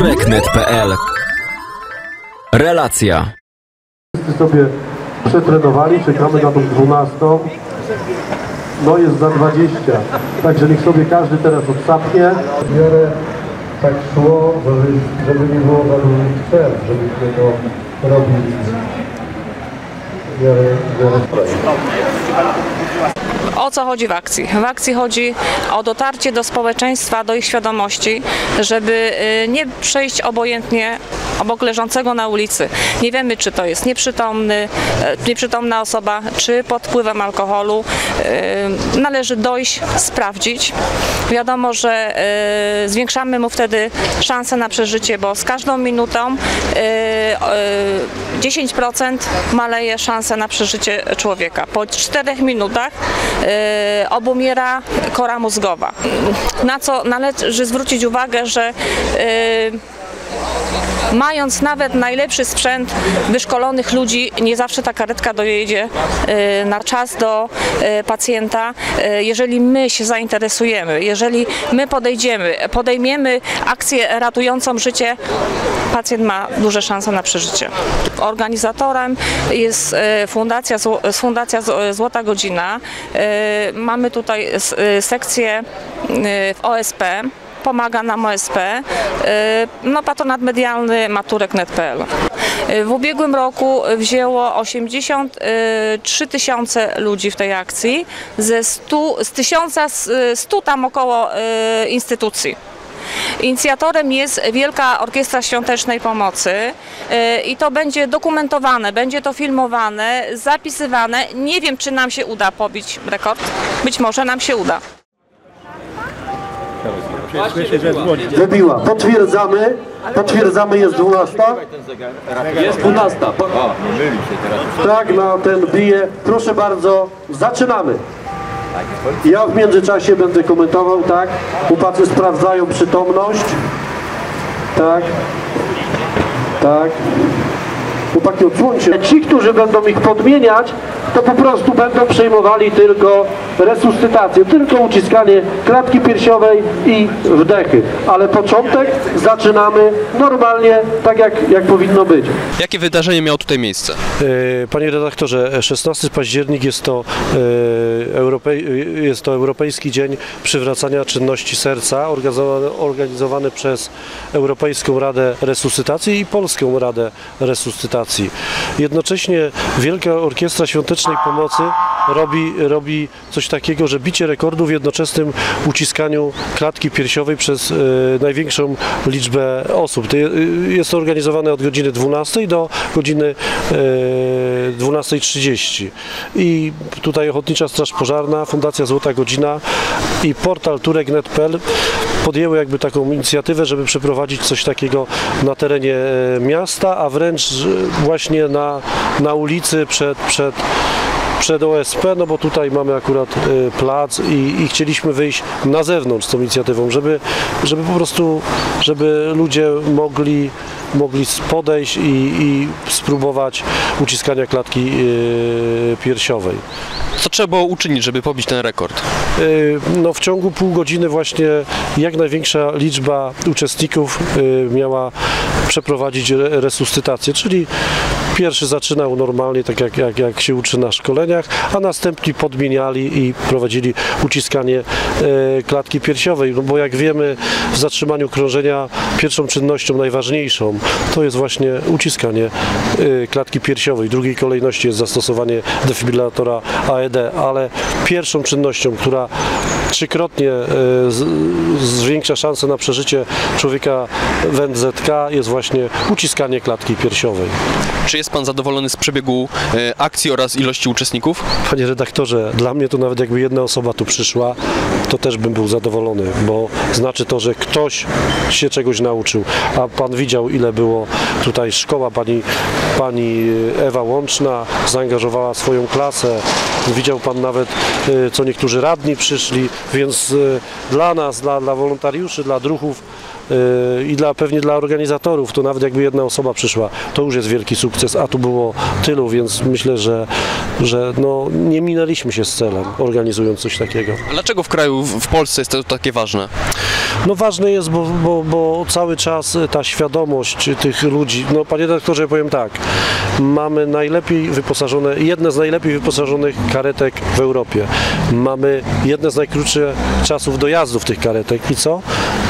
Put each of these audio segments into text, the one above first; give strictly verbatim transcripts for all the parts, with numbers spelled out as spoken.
Turek kropka net kropka pe el. Relacja. Wszyscy sobie przetrenowali, czekamy na tą dwunastą. No jest za dwadzieścia. Także niech sobie każdy teraz odsapnie. Biorę tak szło, żeby, żeby nie było żadnych przerw, żeby tego robić. Biorę, biorę. O co chodzi w akcji? W akcji chodzi o dotarcie do społeczeństwa, do ich świadomości, żeby nie przejść obojętnie obok leżącego na ulicy. Nie wiemy, czy to jest nieprzytomny, nieprzytomna osoba, czy pod wpływem alkoholu. Należy dojść, sprawdzić. Wiadomo, że zwiększamy mu wtedy szansę na przeżycie, bo z każdą minutą dziesięć procent maleje szansę na przeżycie człowieka. Po czterech minutach obumiera kora mózgowa. Na co należy zwrócić uwagę, że yy, mając nawet najlepszy sprzęt wyszkolonych ludzi, nie zawsze ta karetka dojedzie yy, na czas do yy, pacjenta. Yy, jeżeli my się zainteresujemy, jeżeli my podejdziemy, podejmiemy akcję ratującą życie, pacjent ma duże szanse na przeżycie. Organizatorem jest Fundacja, Fundacja Złota Godzina. Mamy tutaj sekcję w O S P, pomaga nam O S P, no, patronat medialny maturek kropka net kropka pe el. W ubiegłym roku wzięło osiemdziesiąt trzy tysiące ludzi w tej akcji, ze stu, z tysiąca stu tam około instytucji. Inicjatorem jest Wielka Orkiestra Świątecznej Pomocy i to będzie dokumentowane, będzie to filmowane, zapisywane. Nie wiem, czy nam się uda pobić rekord. Być może nam się uda. Wybiła. Potwierdzamy. Potwierdzamy, jest dwunasta. Jest dwunasta. Tak, na ten bije. Proszę bardzo, zaczynamy. Ja w międzyczasie będę komentował, tak? Chłopacy sprawdzają przytomność. Tak. Tak. Chłopaki, odsłońcie. Ci, którzy będą ich podmieniać, to po prostu będą przejmowali tylko resuscytację, tylko uciskanie klatki piersiowej i wdechy. Ale początek zaczynamy normalnie, tak jak, jak powinno być. Jakie wydarzenie miało tutaj miejsce? Panie redaktorze, szesnastego października jest to, Europej, jest to Europejski Dzień Przywracania Czynności Serca, organizowany przez Europejską Radę Resuscytacji i Polską Radę Resuscytacji. Jednocześnie Wielka Orkiestra Świątecznej Pomocy robi, robi coś takiego, że bicie rekordu w jednoczesnym uciskaniu klatki piersiowej przez y, największą liczbę osób. Jest to organizowane od godziny dwunastej do godziny y, dwunastej trzydzieści. I tutaj Ochotnicza Straż Pożarna, Fundacja Złota Godzina i portal turek kropka net kropka pe el podjęły jakby taką inicjatywę, żeby przeprowadzić coś takiego na terenie miasta, a wręcz właśnie na, na ulicy przed, przed przed O S P, no bo tutaj mamy akurat plac i, i chcieliśmy wyjść na zewnątrz z tą inicjatywą, żeby, żeby po prostu, żeby ludzie mogli, mogli podejść i, i spróbować uciskania klatki yy, piersiowej. Co trzeba było uczynić, żeby pobić ten rekord? No, w ciągu pół godziny właśnie jak największa liczba uczestników miała przeprowadzić resuscytację, czyli pierwszy zaczynał normalnie, tak jak, jak, jak się uczy na szkoleniach, a następni podmieniali i prowadzili uciskanie klatki piersiowej, bo jak wiemy, w zatrzymaniu krążenia pierwszą czynnością najważniejszą to jest właśnie uciskanie klatki piersiowej. W drugiej kolejności jest zastosowanie defibrylatora A E D. Ale pierwszą czynnością, która trzykrotnie zwiększa szanse na przeżycie człowieka w N Z K, jest właśnie uciskanie klatki piersiowej. Czy jest Pan zadowolony z przebiegu akcji oraz ilości uczestników? Panie redaktorze, dla mnie to nawet jakby jedna osoba tu przyszła, to też bym był zadowolony, bo znaczy to, że ktoś się czegoś nauczył. A Pan widział, ile było tutaj szkoła. Pani, pani Ewa Łączna zaangażowała swoją klasę. Widział Pan nawet, co niektórzy radni przyszli, więc dla nas, dla, dla wolontariuszy, dla druhów i dla, pewnie dla organizatorów, to nawet jakby jedna osoba przyszła, to już jest wielki sukces, a tu było tylu, więc myślę, że, że no, nie minęliśmy się z celem, organizując coś takiego. A dlaczego w kraju, w Polsce jest to takie ważne? No ważne jest, bo, bo, bo cały czas ta świadomość tych ludzi, no panie dyrektorze, powiem tak, mamy najlepiej wyposażone, jedne z najlepiej wyposażonych karetek w Europie, mamy jedne z najkrótszych czasów dojazdów tych karetek i co?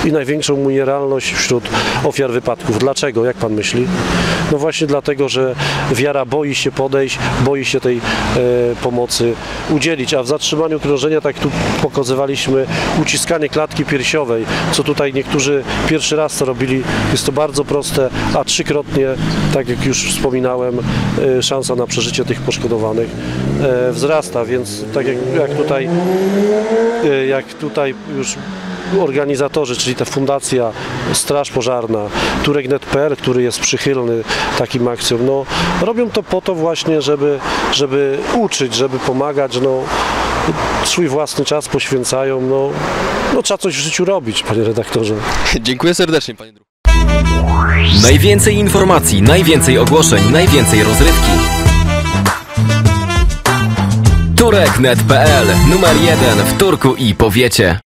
I największą mumierialność wśród ofiar wypadków. Dlaczego? Jak pan myśli? No właśnie dlatego, że wiara boi się podejść, boi się tej e, pomocy udzielić, a w zatrzymaniu krążenia, tak tu pokazywaliśmy, uciskanie klatki piersiowej, co tutaj niektórzy pierwszy raz to robili, jest to bardzo proste, a trzykrotnie, tak jak już wspominałem, e, szansa na przeżycie tych poszkodowanych e, wzrasta, więc tak jak, jak tutaj, e, jak tutaj już organizatorzy, czyli ta Fundacja Straż Pożarna, Turek kropka net kropka pe el, który jest przychylny takim akcjom, no, robią to po to właśnie, żeby, żeby uczyć, żeby pomagać, no, swój własny czas poświęcają, no, no trzeba coś w życiu robić, panie redaktorze. Dziękuję serdecznie, panie druku. Najwięcej informacji, najwięcej ogłoszeń, najwięcej rozrywki. Turek kropka net kropka pe el, numer jeden w Turku i powiecie.